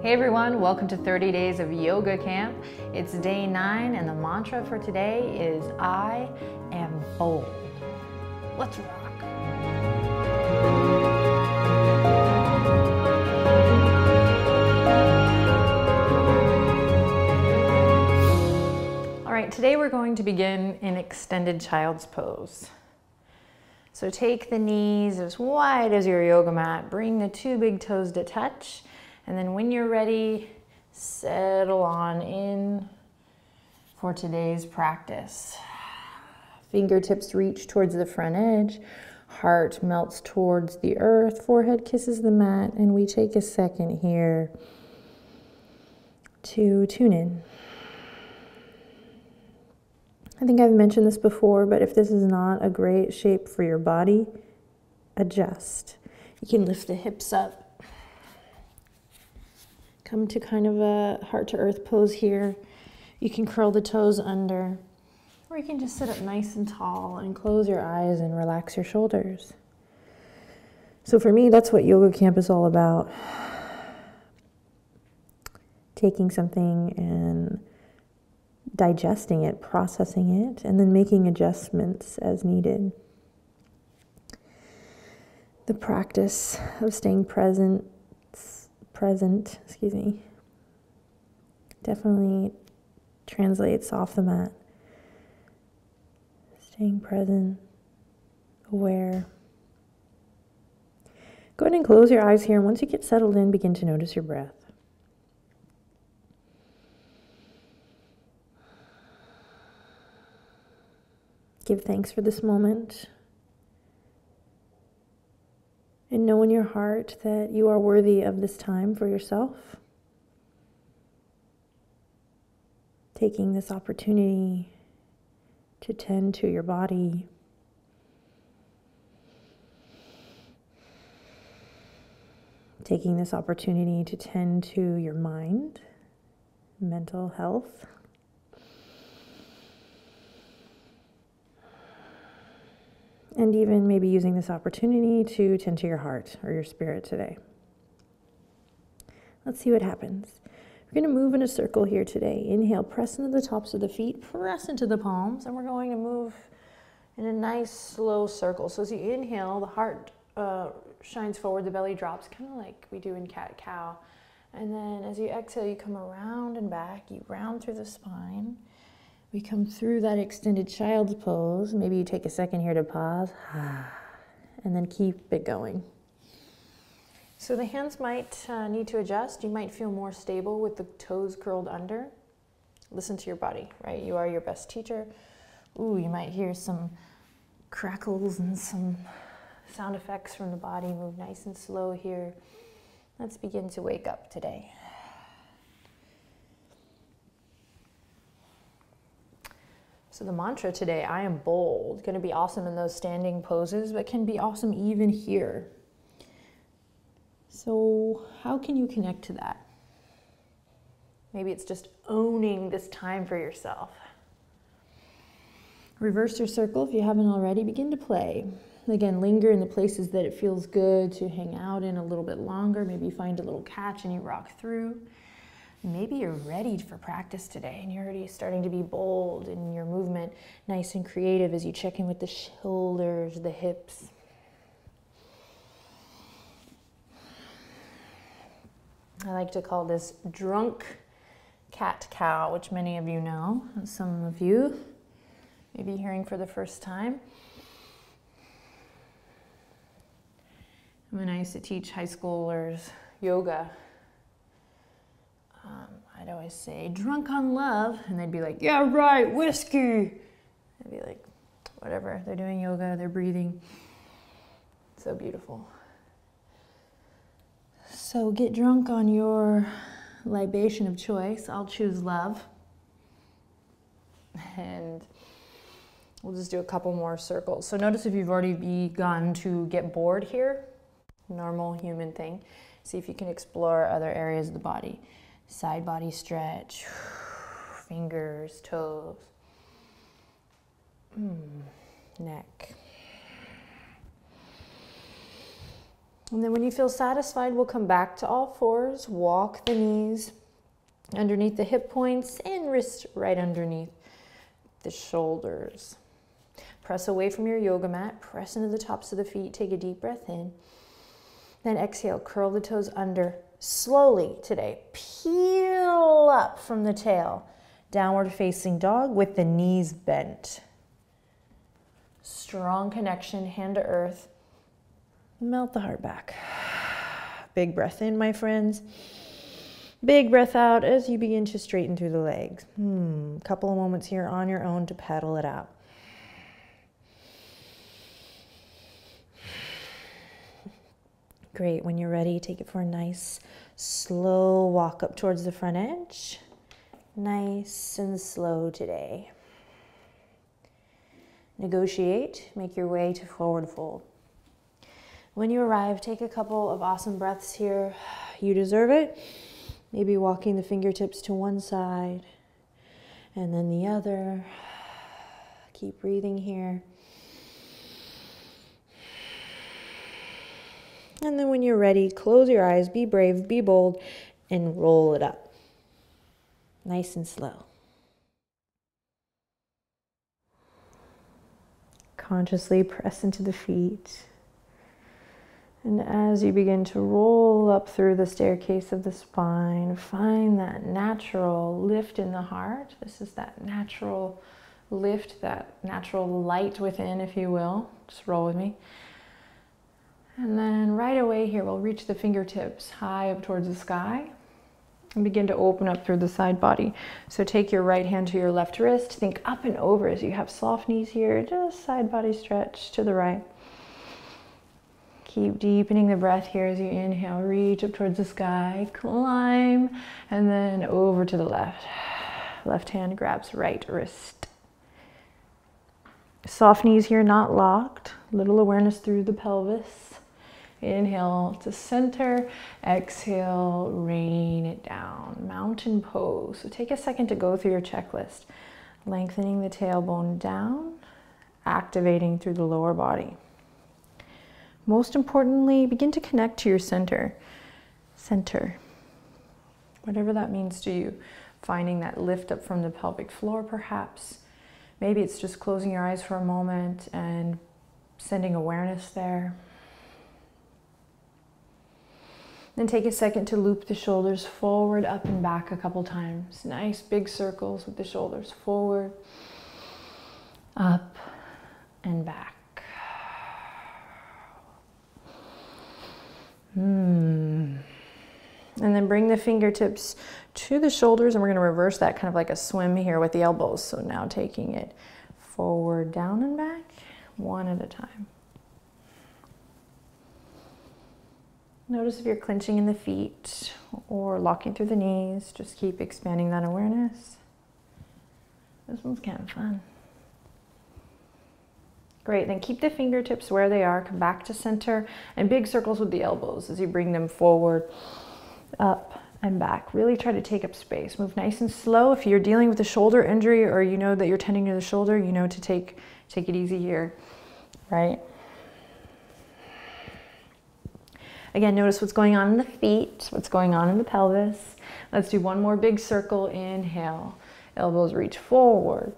Hey everyone, welcome to 30 Days of Yoga Camp. It's day 9 and the mantra for today is I am bold. Let's rock. All right, today we're going to begin in extended child's pose. So take the knees as wide as your yoga mat, bring the two big toes to touch. And then when you're ready, settle on in for today's practice. Fingertips reach towards the front edge, heart melts towards the earth, forehead kisses the mat, and we take a second here to tune in. I think I've mentioned this before, but if this is not a great shape for your body, adjust. You can lift the hips up. Come to kind of a heart-to-earth pose here. You can curl the toes under, or you can just sit up nice and tall and close your eyes and relax your shoulders. So for me, that's what yoga camp is all about. Taking something and digesting it, processing it, and then making adjustments as needed. The practice of staying present, definitely translates off the mat. Staying present, aware. Go ahead and close your eyes here, and once you get settled in, begin to notice your breath. Give thanks for this moment. And know in your heart that you are worthy of this time for yourself. Taking this opportunity to tend to your body. Taking this opportunity to tend to your mind, mental health. And even maybe using this opportunity to tend to your heart or your spirit today. Let's see what happens. We're going to move in a circle here today. Inhale, press into the tops of the feet, press into the palms, and we're going to move in a nice slow circle. So as you inhale, the heart shines forward, the belly drops, kind of like we do in cat-cow. And then as you exhale, you come around and back, you round through the spine. We come through that extended child's pose. Maybe you take a second here to pause, and then keep it going. So the hands might need to adjust. You might feel more stable with the toes curled under. Listen to your body, right? You are your best teacher. Ooh, you might hear some crackles and some sound effects from the body. Move nice and slow here. Let's begin to wake up today. So the mantra today, I am bold, going to be awesome in those standing poses, but can be awesome even here. So how can you connect to that? Maybe it's just owning this time for yourself. Reverse your circle if you haven't already. Begin to play. Again, linger in the places that it feels good to hang out in a little bit longer. Maybe you find a little catch and you rock through. Maybe you're ready for practice today and you're already starting to be bold in your movement, nice and creative as you check in with the shoulders, the hips. I like to call this drunk cat-cow, which many of you know, and some of you may be hearing for the first time. When I used to teach high schoolers yoga, I'd always say, drunk on love, and they'd be like, yeah, right, whiskey. I'd be like, whatever, they're doing yoga, they're breathing. So beautiful. So get drunk on your libation of choice. I'll choose love. And we'll just do a couple more circles. So notice if you've already begun to get bored here, normal human thing. See if you can explore other areas of the body. Side body stretch, fingers, toes, neck. And then when you feel satisfied, we'll come back to all fours, walk the knees underneath the hip points and wrist right underneath the shoulders. Press away from your yoga mat, press into the tops of the feet, take a deep breath in. Then exhale, curl the toes under. Slowly today, peel up from the tail. Downward facing dog with the knees bent. Strong connection, hand to earth. Melt the heart back. Big breath in, my friends. Big breath out as you begin to straighten through the legs. Couple of moments here on your own to pedal it out. Great, when you're ready, take it for a nice, slow walk up towards the front edge. Nice and slow today. Negotiate, make your way to forward fold. When you arrive, take a couple of awesome breaths here. You deserve it. Maybe walking the fingertips to one side and then the other. Keep breathing here. And then when you're ready, close your eyes, be brave, be bold, and roll it up. Nice and slow. Consciously press into the feet. And as you begin to roll up through the staircase of the spine, find that natural lift in the heart. This is that natural lift, that natural light within, if you will. Just roll with me. And then right away here, we'll reach the fingertips high up towards the sky and begin to open up through the side body. So take your right hand to your left wrist. Think up and over as you have soft knees here. Just side body stretch to the right. Keep deepening the breath here as you inhale. Reach up towards the sky, climb, and then over to the left. Left hand grabs right wrist. Soft knees here, not locked. Little awareness through the pelvis. Inhale to center, exhale, rain it down. Mountain pose. So take a second to go through your checklist. Lengthening the tailbone down, activating through the lower body. Most importantly, begin to connect to your center. Center, whatever that means to you. Finding that lift up from the pelvic floor, perhaps. Maybe it's just closing your eyes for a moment and sending awareness there. Then take a second to loop the shoulders forward, up and back a couple times. Nice big circles with the shoulders forward, up and back. And then bring the fingertips to the shoulders, and we're going to reverse that kind of like a swim here with the elbows. So now taking it forward, down and back, one at a time. Notice if you're clenching in the feet or locking through the knees. Just keep expanding that awareness. This one's kind of fun. Great, then keep the fingertips where they are. Come back to center and big circles with the elbows as you bring them forward, up and back. Really try to take up space. Move nice and slow. If you're dealing with a shoulder injury or you know that you're tending to the shoulder, you know to take it easy here, right? Again, notice what's going on in the feet, what's going on in the pelvis. Let's do one more big circle. Inhale, elbows reach forward,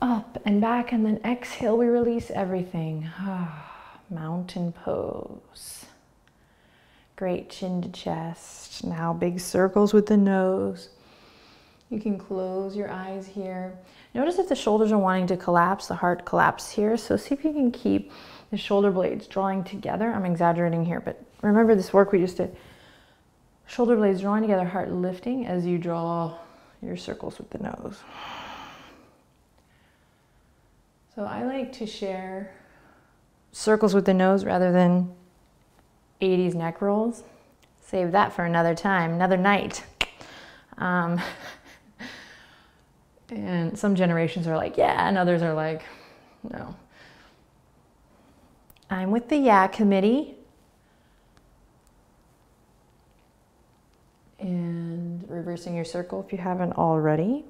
up and back, and then exhale, we release everything. Mountain pose. Great, chin to chest. Now big circles with the nose. You can close your eyes here. Notice if the shoulders are wanting to collapse, the heart collapses here. So see if you can keep the shoulder blades drawing together. I'm exaggerating here, but remember this work we just did. Shoulder blades drawing together, heart lifting as you draw your circles with the nose. So I like to share circles with the nose rather than 80s neck rolls. Save that for another time, another night. And some generations are like, yeah, and others are like, no. I'm with the Yeah Committee. And reversing your circle if you haven't already.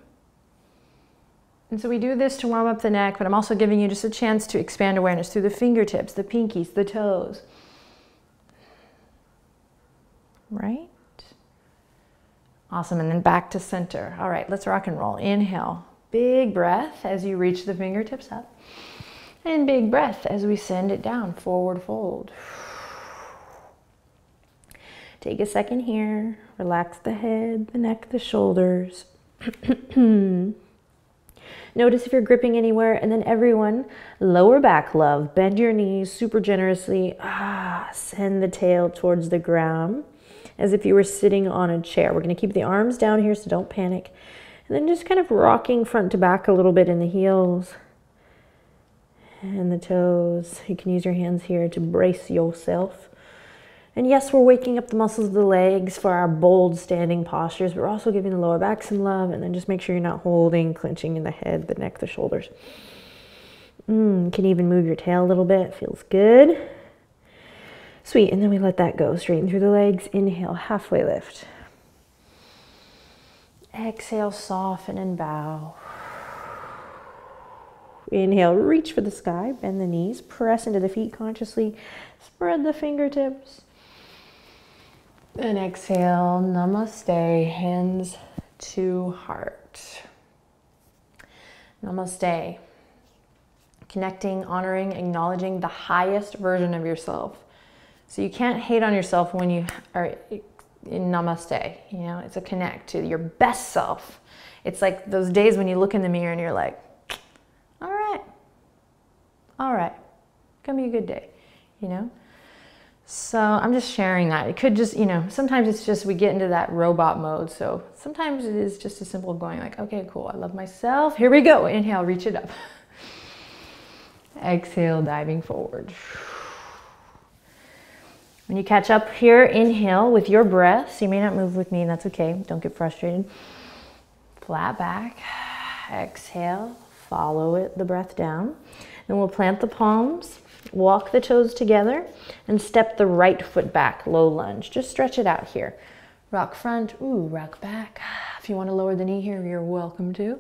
And so we do this to warm up the neck, but I'm also giving you just a chance to expand awareness through the fingertips, the pinkies, the toes. right? Awesome, and then back to center. All right, let's rock and roll. Inhale, big breath as you reach the fingertips up. And big breath as we send it down, forward fold. Take a second here, relax the head, the neck, the shoulders. Notice if you're gripping anywhere, and then everyone, lower back love, bend your knees super generously. Send the tail towards the ground as if you were sitting on a chair. We're gonna keep the arms down here, so don't panic. And then just kind of rocking front to back a little bit in the heels and the toes. You can use your hands here to brace yourself. And yes, we're waking up the muscles of the legs for our bold standing postures. We're also giving the lower back some love, and then just make sure you're not holding, clenching in the head, the neck, the shoulders. You can even move your tail a little bit, feels good. Sweet, and then we let that go, straighten through the legs. Inhale, halfway lift. Exhale, soften and bow. Inhale, reach for the sky, bend the knees, press into the feet consciously, spread the fingertips. And exhale, namaste, hands to heart. Namaste. Connecting, honoring, acknowledging the highest version of yourself. So you can't hate on yourself when you are in namaste. You know, it's a connect to your best self. It's like those days when you look in the mirror and you're like, all right, it's gonna be a good day, you know? So I'm just sharing that. It could just, you know, sometimes it's just we get into that robot mode. So sometimes it is just as simple as going like, okay, cool, I love myself. Here we go. Inhale, reach it up. Exhale, diving forward. When you catch up here, inhale with your breath. So you may not move with me, and that's okay. Don't get frustrated. Flat back, exhale, follow it, the breath down. Then we'll plant the palms, walk the toes together, and step the right foot back, low lunge. Just stretch it out here. Rock front, ooh, rock back. If you want to lower the knee here, you're welcome to.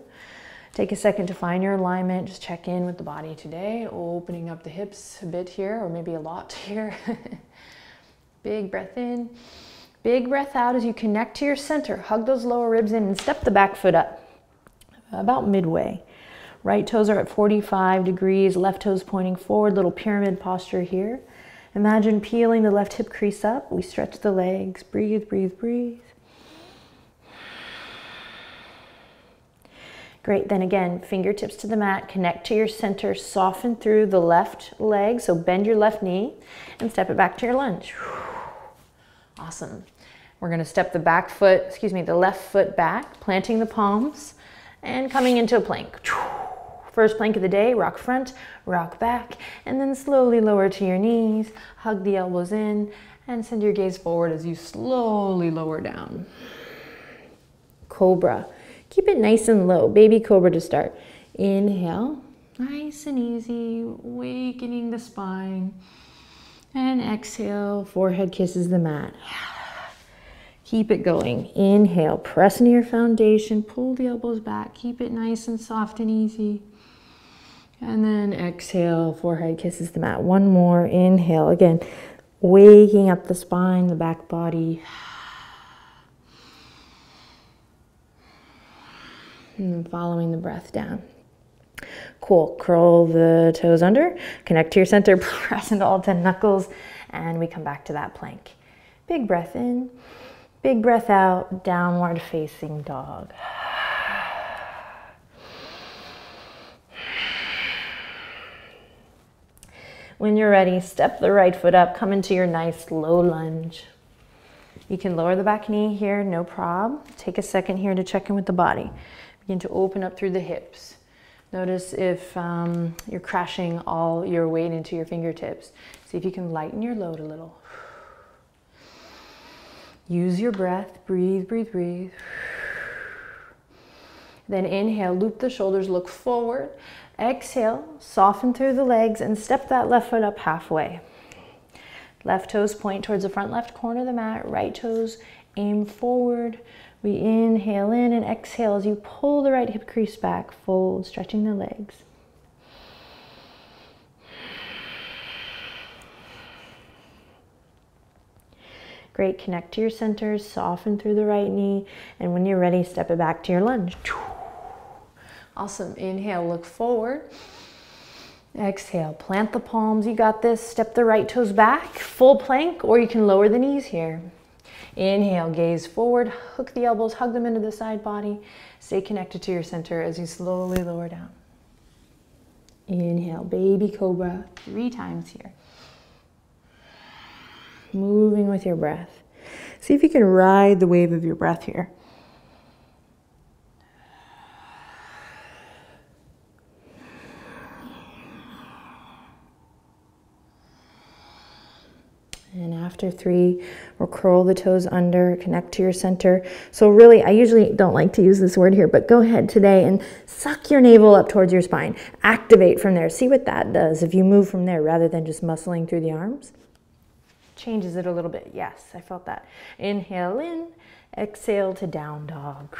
Take a second to find your alignment. Just check in with the body today, opening up the hips a bit here, or maybe a lot here. Big breath in, big breath out as you connect to your center. Hug those lower ribs in and step the back foot up, about midway. Right toes are at 45 degrees, left toes pointing forward, little pyramid posture here. Imagine peeling the left hip crease up. We stretch the legs, breathe, breathe, breathe. Great, then again, fingertips to the mat, connect to your center, soften through the left leg, so bend your left knee and step it back to your lunge. Awesome. We're gonna step the back foot, the left foot back, planting the palms and coming into a plank. First plank of the day, rock front, rock back, and then slowly lower to your knees, hug the elbows in, and send your gaze forward as you slowly lower down. Cobra. Keep it nice and low, baby cobra to start. Inhale, nice and easy, awakening the spine. And exhale, forehead kisses the mat. Keep it going. Inhale, press into your foundation, pull the elbows back, keep it nice and soft and easy. And then exhale, forehead kisses the mat. One more, inhale. Again, waking up the spine, the back body. And then following the breath down. Cool, curl the toes under, connect to your center, press into all 10 knuckles, and we come back to that plank. Big breath in, big breath out, downward facing dog. When you're ready, step the right foot up, come into your nice low lunge. You can lower the back knee here, no problem. Take a second here to check in with the body. Begin to open up through the hips. Notice if you're crashing all your weight into your fingertips. See if you can lighten your load a little. Use your breath, breathe, breathe, breathe. Then inhale, loop the shoulders, look forward. Exhale, soften through the legs and step that left foot up halfway. Left toes point towards the front left corner of the mat, right toes aim forward. We inhale in and exhale as you pull the right hip crease back, fold, stretching the legs. Great, connect to your center, soften through the right knee, and when you're ready, step it back to your lunge. Awesome, inhale, look forward. Exhale, plant the palms, you got this. Step the right toes back, full plank, or you can lower the knees here. Inhale, gaze forward, hook the elbows, hug them into the side body. Stay connected to your center as you slowly lower down. Inhale, baby cobra, 3 times here. Moving with your breath. See if you can ride the wave of your breath here. And after 3, we'll curl the toes under, connect to your center. So really, I usually don't like to use this word here, but go ahead today and suck your navel up towards your spine. Activate from there. See what that does if you move from there rather than just muscling through the arms. Changes it a little bit. Yes, I felt that. Inhale in, exhale to down dog.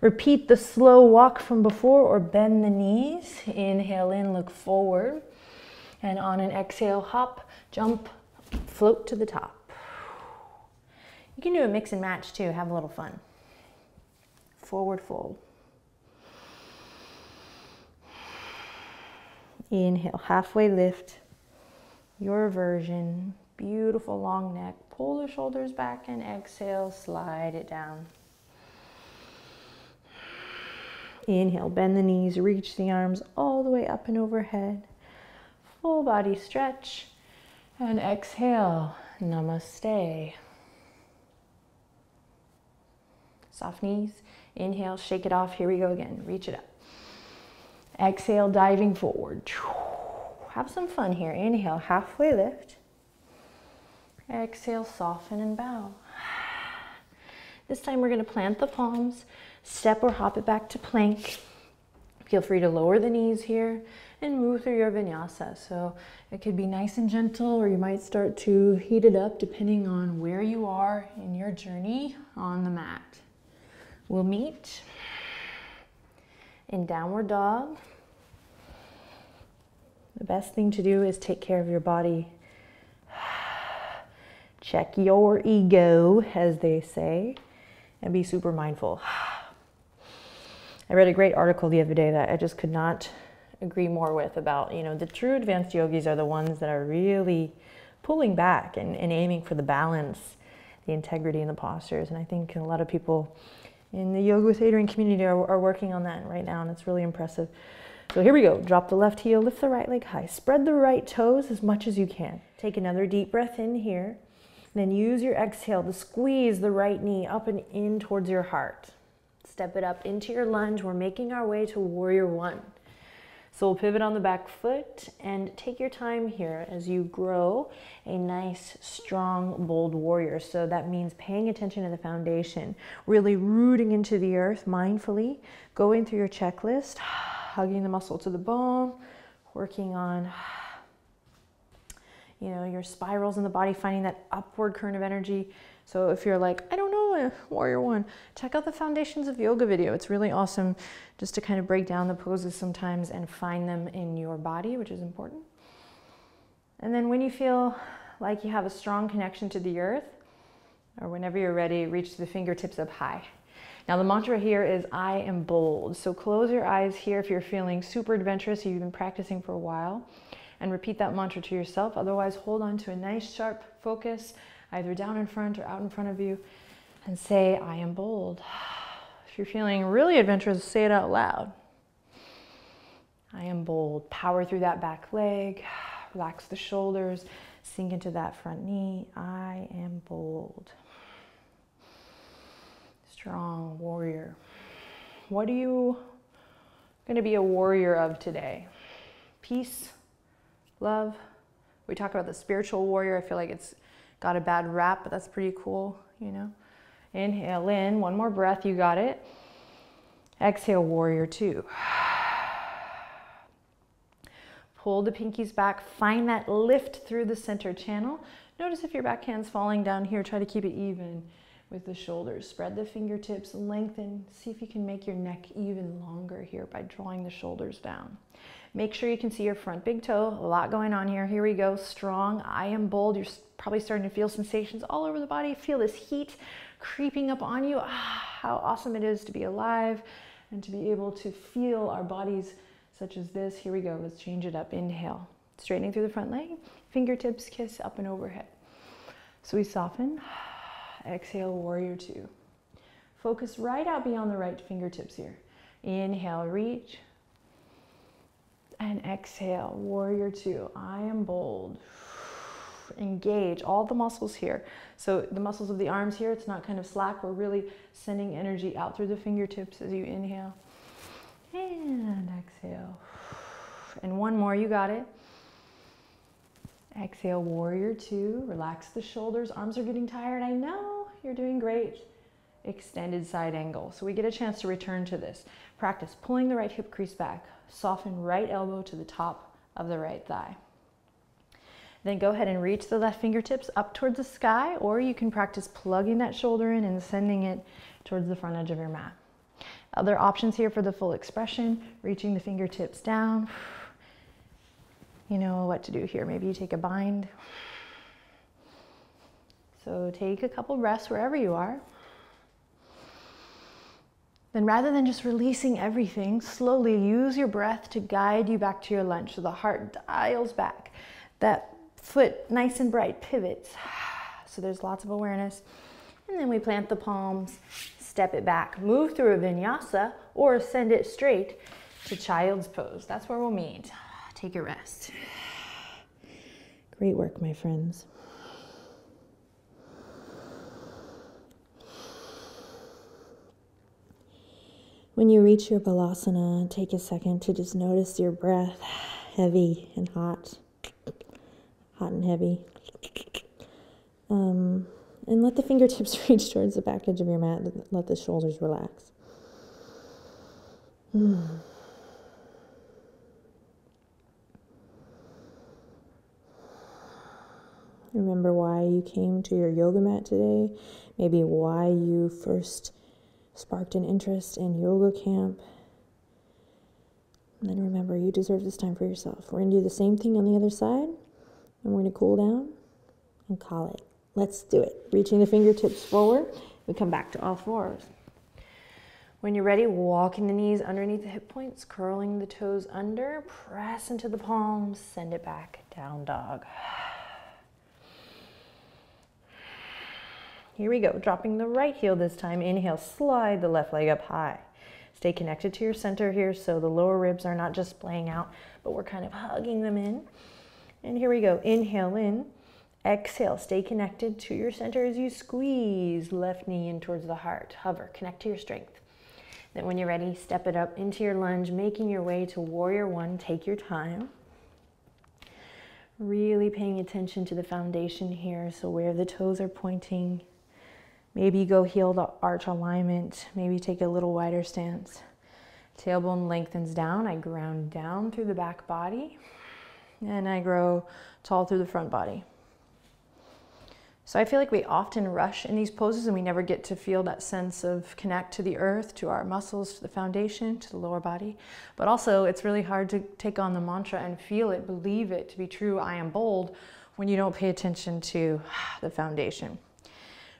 Repeat the slow walk from before or bend the knees. Inhale in, look forward. And on an exhale, hop, jump, float to the top. You can do a mix and match too, have a little fun. Forward fold. Inhale, halfway lift, your version, beautiful long neck. Pull the shoulders back and exhale, slide it down. Inhale, bend the knees, reach the arms all the way up and overhead. Full body stretch, and exhale, namaste. Soft knees, inhale, shake it off, here we go again, reach it up. Exhale, diving forward. Have some fun here, inhale, halfway lift. Exhale, soften and bow. This time we're gonna plant the palms, step or hop it back to plank. Feel free to lower the knees here and move through your vinyasa. So it could be nice and gentle, or you might start to heat it up depending on where you are in your journey on the mat. We'll meet in downward dog. The best thing to do is take care of your body. Check your ego, as they say, and be super mindful. I read a great article the other day that I just could not agree more with about, the true advanced yogis are the ones that are really pulling back and aiming for the balance, the integrity in the postures. And I think a lot of people in the Yoga with Adriene community are working on that right now, and it's really impressive. So here we go. Drop the left heel, lift the right leg high. Spread the right toes as much as you can. Take another deep breath in here. Then use your exhale to squeeze the right knee up and in towards your heart. Step it up into your lunge. We're making our way to Warrior 1. So we'll pivot on the back foot and take your time here as you grow a nice, strong, bold warrior. So that means paying attention to the foundation, really rooting into the earth mindfully, going through your checklist, hugging the muscle to the bone, working on your spirals in the body, finding that upward current of energy. So if you're like, I don't know, Warrior 1, check out the Foundations of Yoga video. It's really awesome just to kind of break down the poses sometimes and find them in your body, which is important. And then when you feel like you have a strong connection to the earth, or whenever you're ready, reach the fingertips up high. Now the mantra here is, I am bold. So close your eyes here if you're feeling super adventurous, you've been practicing for a while, and repeat that mantra to yourself. Otherwise, hold on to a nice sharp focus, either down in front or out in front of you, and say, I am bold. If you're feeling really adventurous, say it out loud. I am bold. Power through that back leg, relax the shoulders, sink into that front knee. I am bold. Strong warrior. What are you going to be a warrior of today? Peace, love. We talk about the spiritual warrior. I feel like it's got a bad rap, but that's pretty cool, Inhale in, one more breath, you got it. Exhale, Warrior 2. Pull the pinkies back, find that lift through the center channel. Notice if your back hand's falling down here, try to keep it even with the shoulders. Spread the fingertips, lengthen. See if you can make your neck even longer here by drawing the shoulders down. Make sure you can see your front big toe. A lot going on here. Here we go. Strong. I am bold. You're probably starting to feel sensations all over the body. Feel this heat creeping up on you. Ah, how awesome it is to be alive and to be able to feel our bodies such as this. Here we go. Let's change it up. Inhale. Straightening through the front leg. Fingertips kiss up and overhead. So we soften. Exhale, warrior two. Focus right out beyond the right fingertips here. Inhale, reach. And exhale, warrior two. I am bold. Engage all the muscles here. So the muscles of the arms here, it's not kind of slack. We're really sending energy out through the fingertips as you inhale. And exhale. And one more, you got it. Exhale, warrior two. Relax the shoulders. Arms are getting tired. I know. You're doing great. Extended side angle. So we get a chance to return to this. Practice pulling the right hip crease back. Soften right elbow to the top of the right thigh. Then go ahead and reach the left fingertips up towards the sky, or you can practice plugging that shoulder in and sending it towards the front edge of your mat. Other options here for the full expression, reaching the fingertips down. You know what to do here. Maybe you take a bind. So take a couple breaths wherever you are. Then rather than just releasing everything, slowly use your breath to guide you back to your lunge. So the heart dials back. That foot, nice and bright, pivots. So there's lots of awareness. And then we plant the palms, step it back. Move through a vinyasa or send it straight to child's pose. That's where we'll meet. Take a rest. Great work, my friends. When you reach your balasana, take a second to just notice your breath, heavy and hot, hot and heavy. And let the fingertips reach towards the back edge of your mat. Let the shoulders relax. Remember why you came to your yoga mat today, maybe why you first sparked an interest in yoga camp. And then remember, you deserve this time for yourself. We're going to do the same thing on the other side. And we're going to cool down and call it. Let's do it. Reaching the fingertips forward. We come back to all fours. When you're ready, walking the knees underneath the hip points, curling the toes under, press into the palms, send it back, down dog. Here we go, dropping the right heel this time. Inhale, slide the left leg up high. Stay connected to your center here so the lower ribs are not just playing out, but we're kind of hugging them in. And here we go, inhale in, exhale. Stay connected to your center as you squeeze left knee in towards the heart. Hover, connect to your strength. Then when you're ready, step it up into your lunge, making your way to warrior one. Take your time. Really paying attention to the foundation here, so where the toes are pointing. Maybe go heel to arch alignment. Maybe take a little wider stance. Tailbone lengthens down. I ground down through the back body. And I grow tall through the front body. So I feel like we often rush in these poses and we never get to feel that sense of connect to the earth, to our muscles, to the foundation, to the lower body. But also it's really hard to take on the mantra and feel it, believe it to be true, I am bold, when you don't pay attention to the foundation.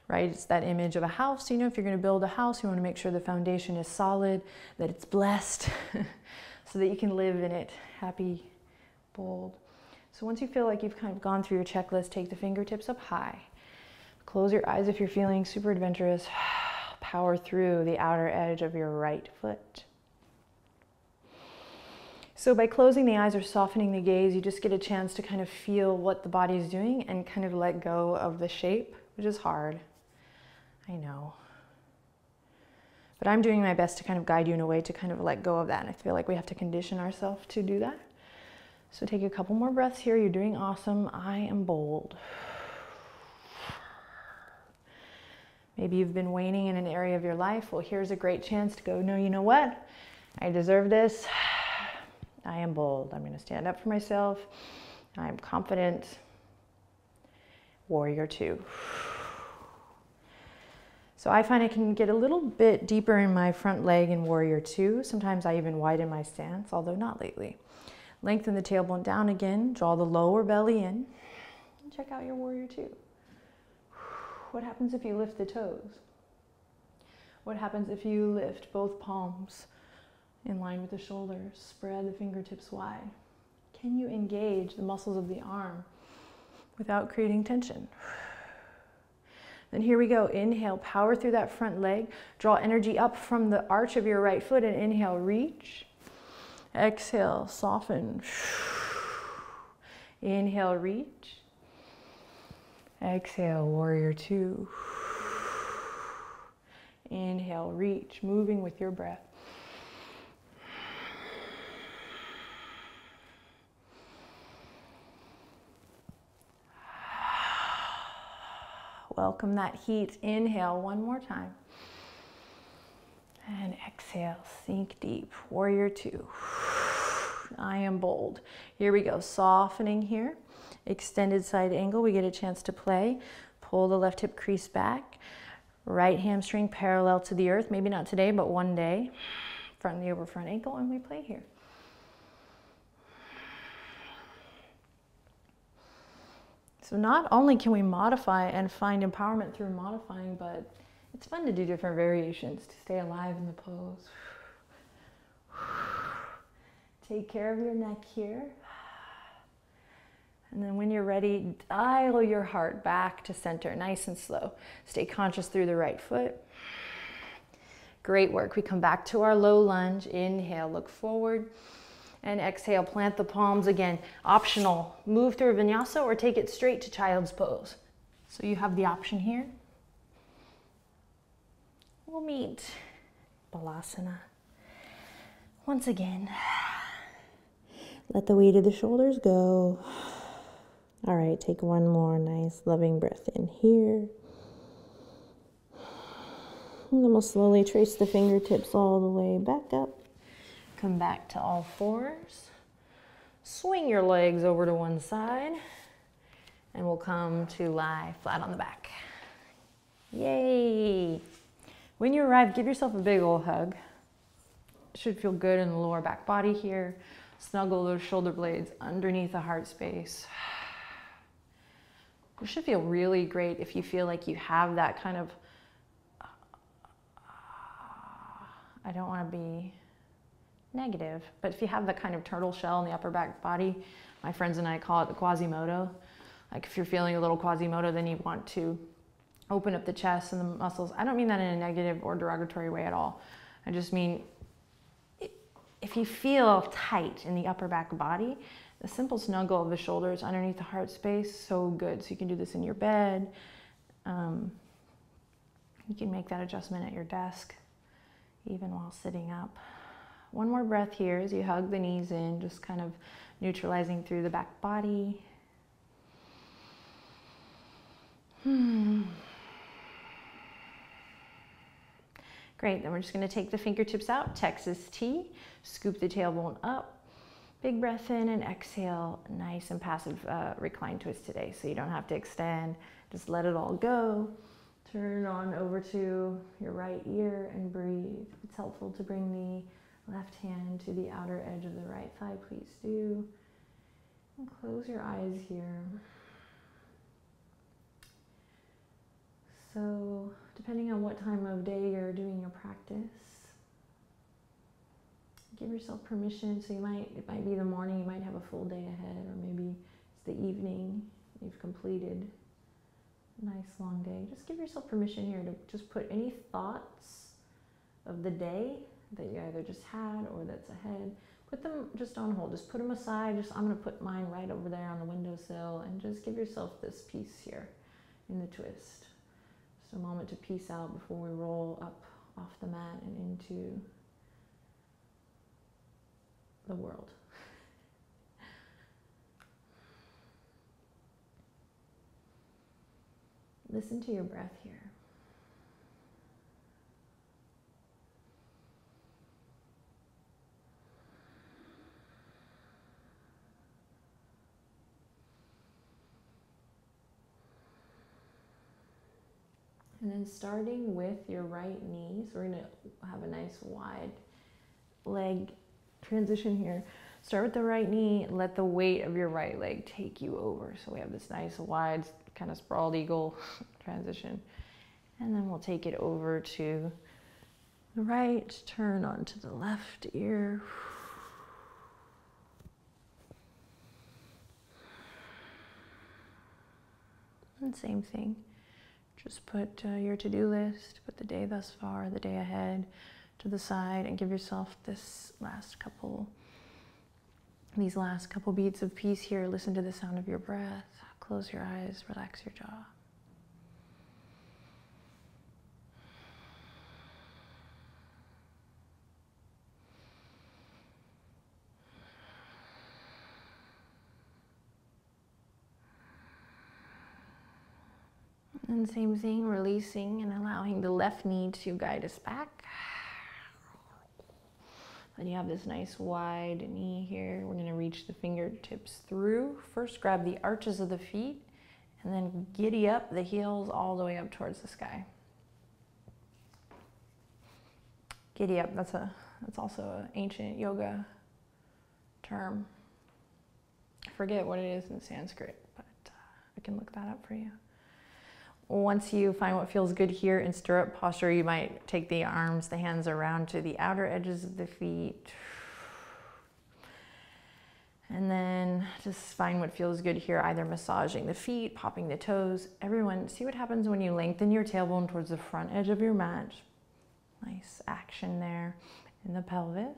Right? It's that image of a house. You know, if you're going to build a house, you want to make sure the foundation is solid, that it's blessed, so that you can live in it happy, bold. So once you feel like you've kind of gone through your checklist, take the fingertips up high. Close your eyes if you're feeling super adventurous. Power through the outer edge of your right foot. So by closing the eyes or softening the gaze, you just get a chance to kind of feel what the body is doing and kind of let go of the shape, which is hard. I know. But I'm doing my best to kind of guide you in a way to kind of let go of that. And I feel like we have to condition ourselves to do that. So take a couple more breaths here. You're doing awesome. I am bold. Maybe you've been waning in an area of your life. Well, here's a great chance to go, no, you know what? I deserve this. I am bold. I'm going to stand up for myself. I am confident. Warrior two. So I find I can get a little bit deeper in my front leg in warrior two. Sometimes I even widen my stance, although not lately. Lengthen the tailbone down again. Draw the lower belly in. And check out your warrior two. What happens if you lift the toes? What happens if you lift both palms in line with the shoulders? Spread the fingertips wide. Can you engage the muscles of the arm without creating tension? Then here we go. Inhale, power through that front leg. Draw energy up from the arch of your right foot and inhale, reach. Exhale, soften. Inhale, reach. Exhale, warrior two. Inhale, reach, moving with your breath. Welcome that heat. Inhale one more time. And exhale, sink deep. Warrior two. I am bold. Here we go. Softening here. Extended side angle. We get a chance to play. Pull the left hip crease back. Right hamstring parallel to the earth. Maybe not today, but one day. Front knee over front ankle, and we play here. So not only can we modify and find empowerment through modifying, but it's fun to do different variations to stay alive in the pose. Take care of your neck here. And then when you're ready, dial your heart back to center, nice and slow. Stay conscious through the right foot. Great work. We come back to our low lunge. Inhale, look forward. And exhale, plant the palms again. Optional, move through a vinyasa or take it straight to child's pose. So you have the option here. We'll meet Balasana. Once again, let the weight of the shoulders go. All right, take one more nice loving breath in here. And then we'll slowly trace the fingertips all the way back up. Come back to all fours. Swing your legs over to one side. And we'll come to lie flat on the back. Yay! When you arrive, give yourself a big old hug. Should feel good in the lower back body here. Snuggle those shoulder blades underneath the heart space. It should feel really great if you feel like you have that kind of, I don't want to be negative, but if you have that kind of turtle shell in the upper back body, my friends and I call it the Quasimodo. Like if you're feeling a little Quasimodo, then you want to open up the chest and the muscles. I don't mean that in a negative or derogatory way at all. I just mean if you feel tight in the upper back body, the simple snuggle of the shoulders underneath the heart space, so good. So you can do this in your bed. You can make that adjustment at your desk, even while sitting up. One more breath here as you hug the knees in, just kind of neutralizing through the back body. Great, then we're just gonna take the fingertips out, Texas T, scoop the tailbone up. Big breath in and exhale, nice and passive recline twist today, so you don't have to extend, just let it all go. Turn on over to your right ear and breathe. It's helpful to bring the left hand to the outer edge of the right thigh, please do. And close your eyes here. So depending on what time of day you're doing your practice, give yourself permission. So it might be the morning, you might have a full day ahead, or maybe it's the evening, you've completed a nice long day. Just give yourself permission here to just put any thoughts of the day that you either just had or that's ahead, put them just on hold, just put them aside. Just, I'm gonna put mine right over there on the windowsill, and just give yourself this piece here in the twist. Just a moment to peace out before we roll up off the mat and into the world. Listen to your breath here. And then starting with your right knee, so we're going to have a nice wide leg transition here. Start with the right knee, let the weight of your right leg take you over. So we have this nice wide kind of sprawled eagle transition. And then we'll take it over to the right, turn onto the left ear. And same thing, just put your to-do list, put the day thus far, the day ahead to the side, and give yourself this these last couple beats of peace here. Listen to the sound of your breath, close your eyes, relax your jaw. And same thing, releasing and allowing the left knee to guide us back. Then you have this nice wide knee here. We're going to reach the fingertips through. First, grab the arches of the feet and then giddy up the heels all the way up towards the sky. Giddy up, that's also an ancient yoga term. I forget what it is in Sanskrit, but I can look that up for you. Once you find what feels good here in stirrup posture, you might take the arms, the hands around to the outer edges of the feet. And then just find what feels good here, either massaging the feet, popping the toes. Everyone, see what happens when you lengthen your tailbone towards the front edge of your mat. Nice action there in the pelvis.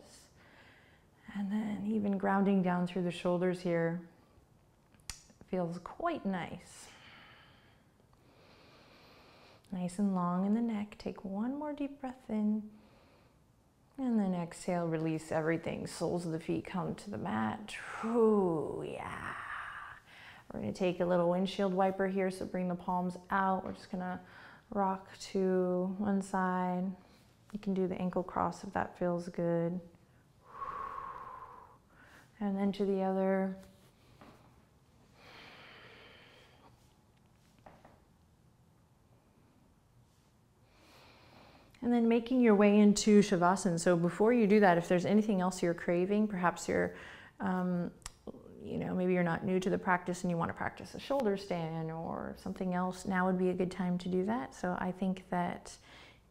And then even grounding down through the shoulders here feels quite nice. Nice and long in the neck. Take one more deep breath in. And then exhale, release everything. Soles of the feet come to the mat. Ooh, yeah. We're going to take a little windshield wiper here, so bring the palms out. We're just going to rock to one side. You can do the ankle cross if that feels good. And then to the other. And then making your way into Shavasana. So before you do that, if there's anything else you're craving, perhaps you're, maybe you're not new to the practice and you want to practice a shoulder stand or something else, now would be a good time to do that. So I think that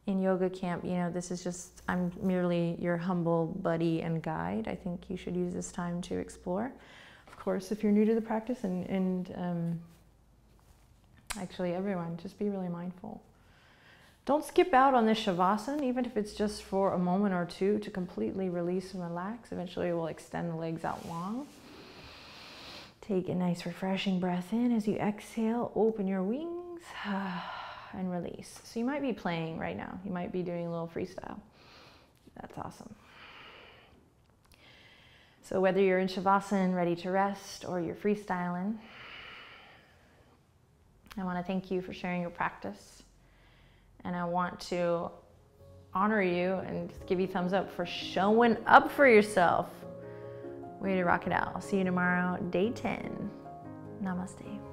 in yoga camp, this is just, I'm merely your humble buddy and guide. I think you should use this time to explore. Of course, if you're new to the practice and actually everyone, just be really mindful. Don't skip out on this Shavasana, even if it's just for a moment or two, to completely release and relax. Eventually we'll extend the legs out long. Take a nice refreshing breath in. As you exhale, open your wings and release. So you might be playing right now. You might be doing a little freestyle. That's awesome. So whether you're in Shavasana, ready to rest, or you're freestyling, I want to thank you for sharing your practice. And I want to honor you and just give you a thumbs up for showing up for yourself. Way to rock it out. I'll see you tomorrow, day 10. Namaste.